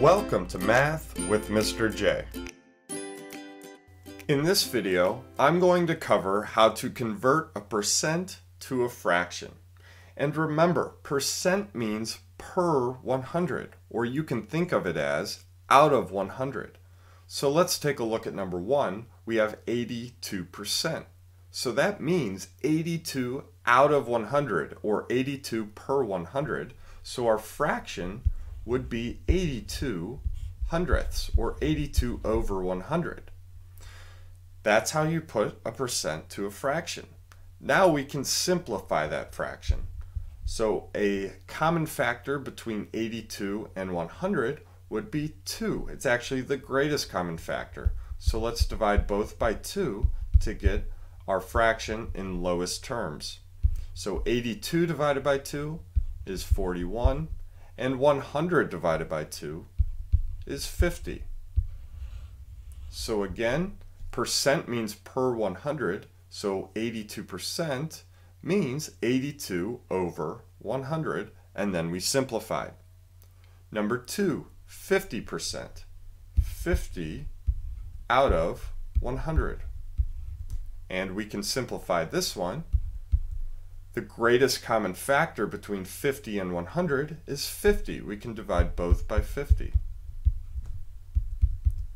Welcome to Math with Mr. J. In this video, I'm going to cover how to convert a percent to a fraction. And remember, percent means per 100, or you can think of it as out of 100. So let's take a look at number 1. We have 82%. So that means 82 out of 100, or 82 per 100. So our fraction would be 82 hundredths, or 82 over 100. That's how you put a percent to a fraction. Now we can simplify that fraction. So a common factor between 82 and 100 would be 2. It's actually the greatest common factor. So let's divide both by 2 to get our fraction in lowest terms. So 82 divided by 2 is 41. And 100 divided by 2 is 50. So again, percent means per 100, so 82% means 82 over 100, and then we simplified. Number 2, 50%. 50 out of 100. And we can simplify this one. The greatest common factor between 50 and 100 is 50. We can divide both by 50.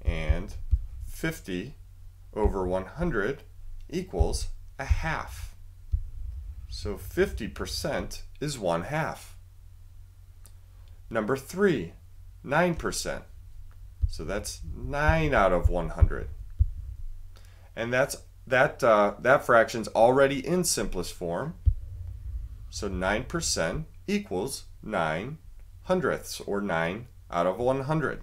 And 50 over 100 equals a half. So 50% is 1/2. Number 3, 9%. So that's 9 out of 100. And that fraction's already in simplest form. So 9% equals 9 hundredths, or 9 out of 100.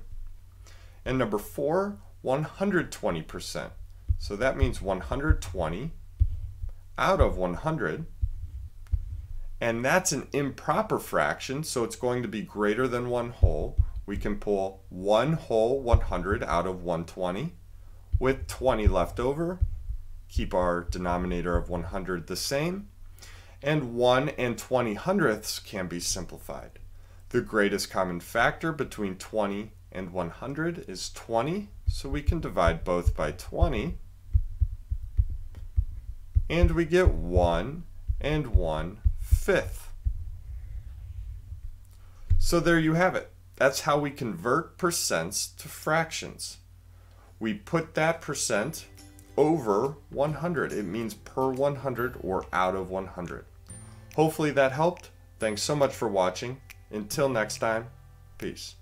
And number 4, 120%. So that means 120 out of 100. And that's an improper fraction, so it's going to be greater than 1/2. We can pull 1/2 100 out of 120. With 20 left over, keep our denominator of 100 the same. And 1 and 20 hundredths can be simplified. The greatest common factor between 20 and 100 is 20, so we can divide both by 20. And we get 1 and 1/5. So there you have it. That's how we convert percents to fractions. We put that percent over 100. It means per 100, or out of 100. Hopefully that helped. Thanks so much for watching. Until next time, peace.